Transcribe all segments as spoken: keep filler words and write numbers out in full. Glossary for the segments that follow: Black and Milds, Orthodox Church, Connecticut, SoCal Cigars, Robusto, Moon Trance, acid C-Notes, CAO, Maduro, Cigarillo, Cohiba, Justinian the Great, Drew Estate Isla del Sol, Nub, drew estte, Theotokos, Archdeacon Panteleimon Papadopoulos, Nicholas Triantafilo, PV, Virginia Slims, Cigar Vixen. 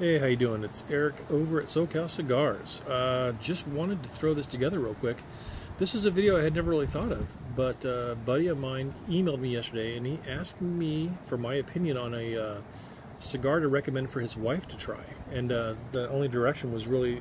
Hey, how you doing? It's Eric over at SoCal Cigars. Uh, just wanted to throw this together real quick. This is a video I had never really thought of, but uh, a buddy of mine emailed me yesterday, and he asked me for my opinion on a uh, cigar to recommend for his wife to try. And uh, the only direction was really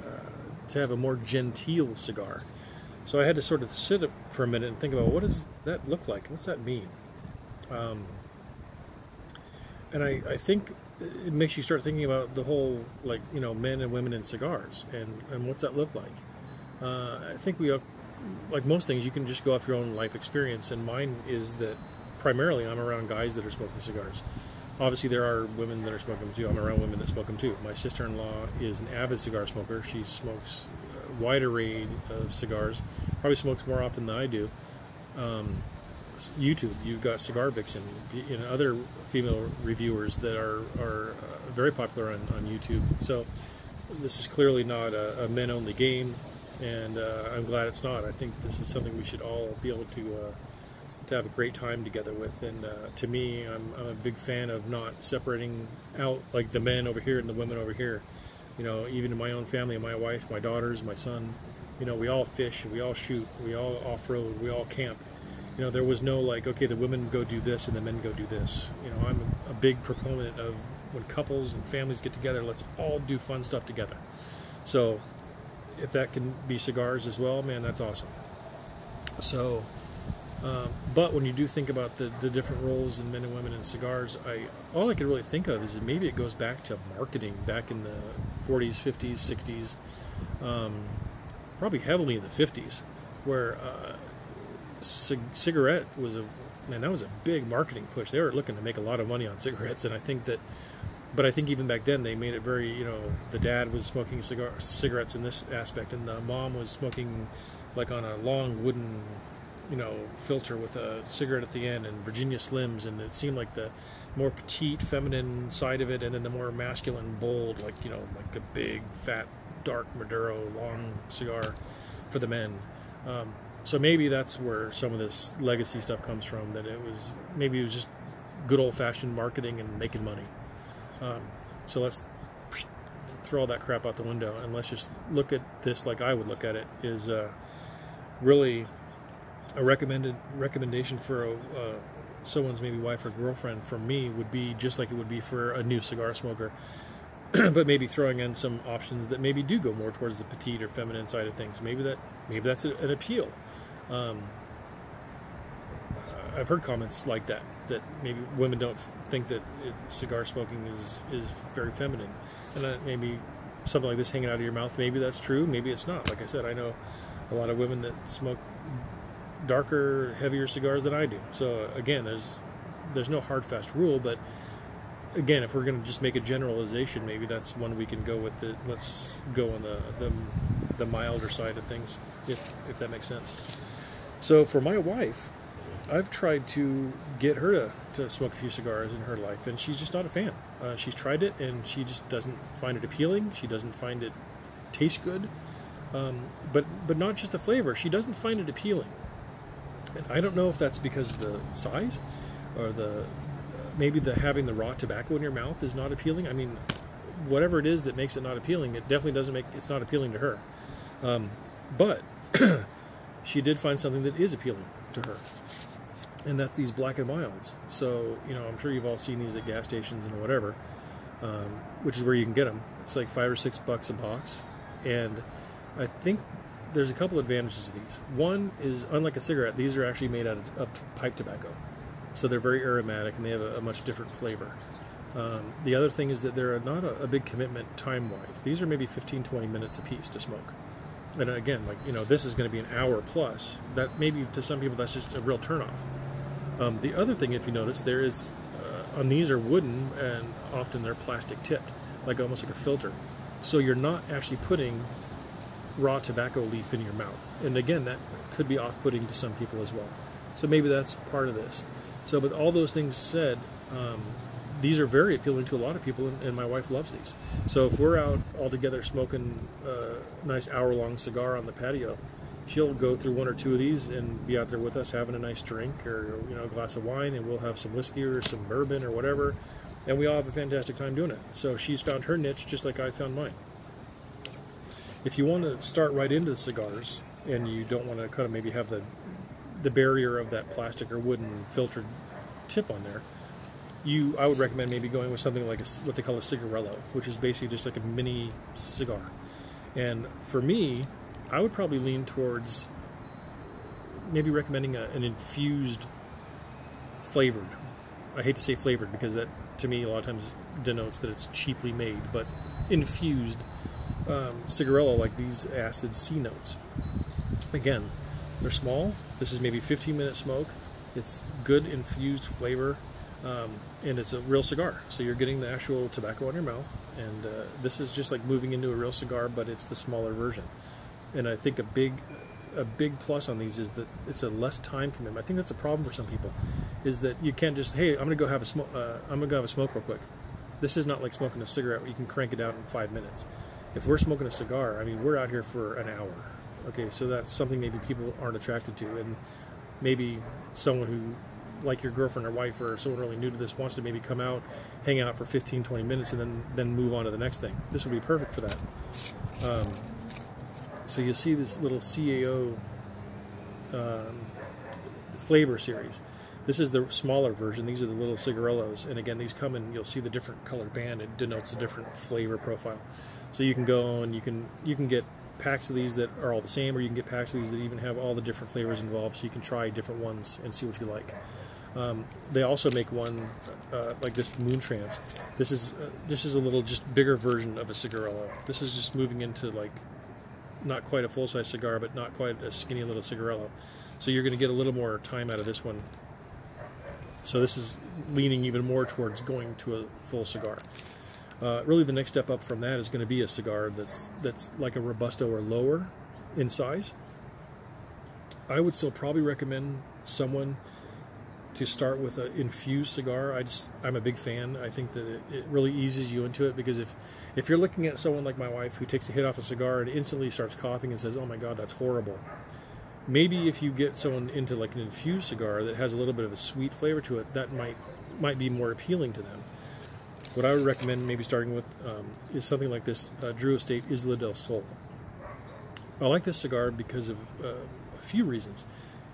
uh, to have a more genteel cigar. So I had to sort of sit up for a minute and think about, what does that look like? What's that mean? Um, and I, I think it makes you start thinking about the whole, like, you know, men and women in cigars, and, and what's that look like? Uh, I think we, have, like most things, you can just go off your own life experience, and mine is that primarily I'm around guys that are smoking cigars. Obviously there are women that are smoking them too. I'm around women that smoke them too. My sister-in-law is an avid cigar smoker. She smokes a wide array of cigars, probably smokes more often than I do. Um, YouTube, you've got Cigar Vixen and other female reviewers that are, are uh, very popular on, on YouTube. So this is clearly not a, a men-only game, and uh, I'm glad it's not. I think this is something we should all be able to uh, to have a great time together with. And uh, to me, I'm, I'm a big fan of not separating out, like, the men over here and the women over here. You know, even in my own family, my wife, my daughters, my son, you know, we all fish, we all shoot, we all off-road, we all camp. You know, there was no, like, okay, the women go do this and the men go do this. You know, I'm a big proponent of when couples and families get together, let's all do fun stuff together. So if that can be cigars as well, man, that's awesome. So, um, but when you do think about the, the different roles in men and women in cigars, I all I could really think of is that maybe it goes back to marketing back in the forties, fifties, sixties, um, probably heavily in the fifties, where... Uh, Cig cigarette was a man that was a big marketing push. They were looking to make a lot of money on cigarettes, and I think that but I think even back then they made it very, you know, the dad was smoking cigar cigarettes in this aspect, and the mom was smoking, like, on a long wooden, you know, filter with a cigarette at the end, and Virginia Slims, and it seemed like the more petite feminine side of it, and then the more masculine bold, like, you know, like a big fat dark Maduro long cigar for the men. um, So maybe that's where some of this legacy stuff comes from, that it was, maybe it was just good old-fashioned marketing and making money. Um, so let's throw all that crap out the window, and let's just look at this like I would look at it, is uh, really a recommended recommendation for a, uh, someone's maybe wife or girlfriend for me would be just like it would be for a new cigar smoker, but maybe throwing in some options that maybe do go more towards the petite or feminine side of things. Maybe that maybe that's a, an appeal. Um, I've heard comments like that, that maybe women don't think that it, cigar smoking is, is very feminine. And uh, maybe something like this hanging out of your mouth, maybe that's true, maybe it's not. Like I said, I know a lot of women that smoke darker, heavier cigars than I do. So again, there's, there's no hard, fast rule, but again, if we're going to just make a generalization, maybe that's one we can go with it. Let's go on the, the, the milder side of things, if, if that makes sense. So for my wife, I've tried to get her to, to smoke a few cigars in her life, and she's just not a fan. Uh, she's tried it, and she just doesn't find it appealing. She doesn't find it taste good, um, but, but not just the flavor. She doesn't find it appealing. And I don't know if that's because of the size or the... maybe the having the raw tobacco in your mouth is not appealing. I mean, whatever it is that makes it not appealing, it definitely doesn't make it's not appealing to her. Um, but she did find something that is appealing to her, and that's these Black and Milds. So, you know, I'm sure you've all seen these at gas stations and whatever, um, which is where you can get them. It's like five or six bucks a box, and I think there's a couple advantages to these. One is, unlike a cigarette, these are actually made out of, of pipe tobacco. So they're very aromatic, and they have a, a much different flavor. Um, the other thing is that they're not a, a big commitment time-wise. These are maybe fifteen, twenty minutes apiece to smoke. And again, like, you know, this is going to be an hour plus. That maybe to some people that's just a real turnoff. Um, the other thing, if you notice, there is uh, on these are wooden, and often they're plastic tipped, like almost like a filter. So you're not actually putting raw tobacco leaf in your mouth. And again, that could be off-putting to some people as well. So maybe that's part of this. So, with all those things said, um, these are very appealing to a lot of people, and, and my wife loves these. So if we're out all together smoking a nice hour-long cigar on the patio, she'll go through one or two of these and be out there with us having a nice drink, or, you know, a glass of wine, and we'll have some whiskey or some bourbon or whatever, and we all have a fantastic time doing it. So she's found her niche just like I found mine. If you want to start right into cigars and you don't want to kind of maybe have the the barrier of that plastic or wooden filtered tip on there, you I would recommend maybe going with something like a, what they call a cigarillo, which is basically just like a mini cigar. And for me, I would probably lean towards maybe recommending a, an infused flavored. I hate to say flavored because that to me a lot of times denotes that it's cheaply made, but infused um, cigarillo like these acid C-Notes. Again, they're small. This is maybe fifteen minute smoke. It's good infused flavor, um, and it's a real cigar. So you're getting the actual tobacco in your mouth, and uh, this is just like moving into a real cigar, but it's the smaller version. And I think a big a big plus on these is that it's a less time commitment. I think that's a problem for some people, is that you can't just, hey, I'm gonna go have a smoke. Uh, I'm gonna go have a smoke real quick. This is not like smoking a cigarette where you can crank it out in five minutes. If we're smoking a cigar, I mean, we're out here for an hour. Okay, so that's something maybe people aren't attracted to, and maybe someone who, like your girlfriend or wife or someone really new to this, wants to maybe come out, hang out for fifteen, twenty minutes, and then then move on to the next thing. This would be perfect for that. Um, so you'll see this little C A O um, flavor series. This is the smaller version. These are the little cigarillos, and again, these come in. You'll see the different color band. It denotes a different flavor profile. So you can go and you can you can get packs of these that are all the same, or you can get packs of these that even have all the different flavors involved, so you can try different ones and see what you like. Um, they also make one uh, like this Moon Trance. This is uh, this is a little just bigger version of a cigarillo. This is just moving into like not quite a full-size cigar, but not quite a skinny little cigarillo. So you're going to get a little more time out of this one. So this is leaning even more towards going to a full cigar. Uh, really, the next step up from that is going to be a cigar that's that's like a Robusto or lower in size. I would still probably recommend someone to start with an infused cigar. I just I'm a big fan. I think that it, it really eases you into it, because if if you're looking at someone like my wife who takes a hit off a cigar and instantly starts coughing and says, "Oh my God, that's horrible," maybe if you get someone into like an infused cigar that has a little bit of a sweet flavor to it, that might might be more appealing to them. What I would recommend maybe starting with um, is something like this uh, Drew Estate Isla del Sol. I like this cigar because of uh, a few reasons.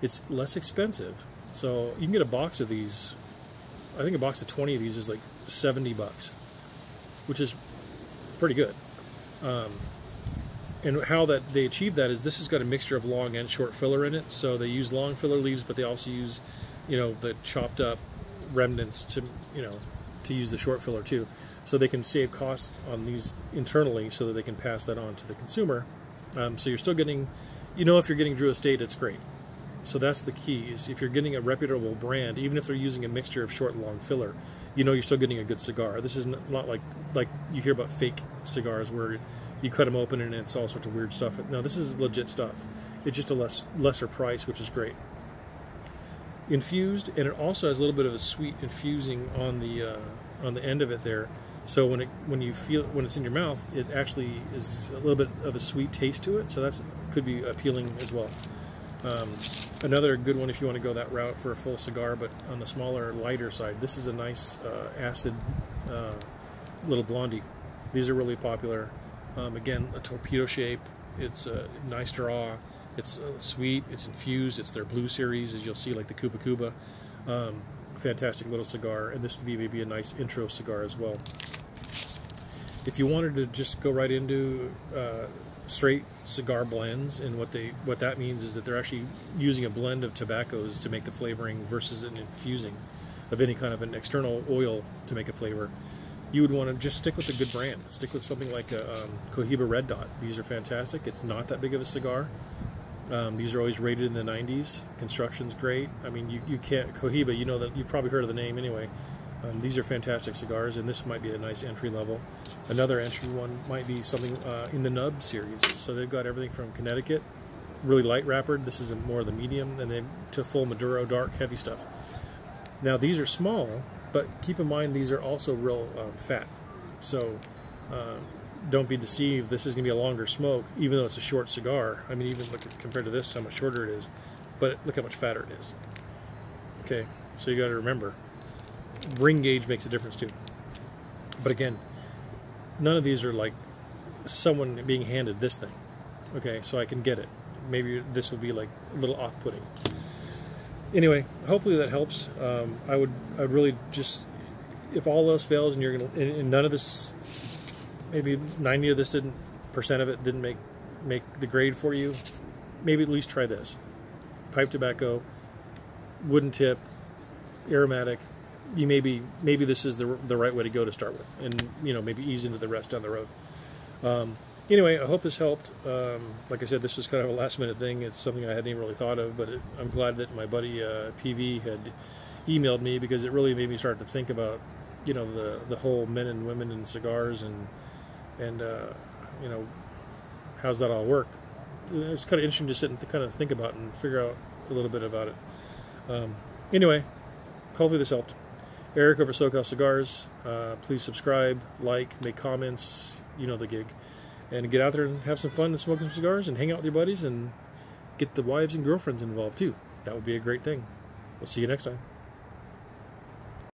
It's less expensive, so you can get a box of these. I think a box of twenty of these is like seventy bucks, which is pretty good. Um, and how that they achieve that is this has got a mixture of long and short filler in it. So they use long filler leaves, but they also use, you know, the chopped up remnants to, you know, to use the short filler too, so they can save costs on these internally, so that they can pass that on to the consumer. Um, so you're still getting, you know, if you're getting Drew Estate, it's great. So that's the key: is if you're getting a reputable brand, even if they're using a mixture of short and long filler, you know you're still getting a good cigar. This is not like like you hear about fake cigars where you cut them open and it's all sorts of weird stuff. No, this is legit stuff. It's just a less lesser price, which is great. Infused, and it also has a little bit of a sweet infusing on the uh, on the end of it there. So when it when you feel when it's in your mouth, it actually is a little bit of a sweet taste to it. So that's could be appealing as well. Um, another good one if you want to go that route for a full cigar, but on the smaller, lighter side. This is a nice uh, acid uh, little blondie. These are really popular. Um, again, a torpedo shape. It's a nice draw. It's sweet, it's infused, it's their blue series, as you'll see, like the Cuba Cuba. Um, fantastic little cigar, and this would be maybe a nice intro cigar as well. If you wanted to just go right into uh, straight cigar blends, and what they what that means is that they're actually using a blend of tobaccos to make the flavoring versus an infusing of any kind of an external oil to make a flavor, you would want to just stick with a good brand. Stick with something like a um, Cohiba Red Dot. These are fantastic. It's not that big of a cigar. Um, these are always rated in the nineties. Construction's great. I mean, you, you can't... Cohiba, you know that... You've probably heard of the name anyway. Um, these are fantastic cigars, and this might be a nice entry level. Another entry one might be something uh, in the Nub series. So they've got everything from Connecticut, really light wrappered. This is more of the medium, and then to full Maduro, dark, heavy stuff. Now, these are small, but keep in mind these are also real um, fat. So... Uh, don't be deceived, this is going to be a longer smoke, even though it's a short cigar. I mean, even look at, compared to this, how much shorter it is. But look how much fatter it is. Okay, so you got to remember, ring gauge makes a difference too. But again, none of these are like someone being handed this thing. Okay, so I can get it. Maybe this will be like a little off-putting. Anyway, hopefully that helps. Um, I would, I would really just, if all else fails and you're gonna, and, and none of this, maybe ninety of this didn't, percent of it didn't make make the grade for you. Maybe at least try this: pipe tobacco, wooden tip, aromatic. You maybe maybe this is the the right way to go to start with, and you know maybe ease into the rest down the road. Um, Anyway, I hope this helped. Um, like I said, this was kind of a last-minute thing. It's something I hadn't even really thought of, but it, I'm glad that my buddy uh, P V had emailed me, because it really made me start to think about, you know, the the whole men and women and cigars and and uh, you know, how's that all work? It's kind of interesting to sit and kind of think about and figure out a little bit about it. Um, anyway, hopefully this helped. Eric over SoCal Cigars. Uh, please subscribe, like, make comments. You know the gig. And get out there and have some fun and smoke some cigars and hang out with your buddies and get the wives and girlfriends involved too. That would be a great thing. We'll see you next time.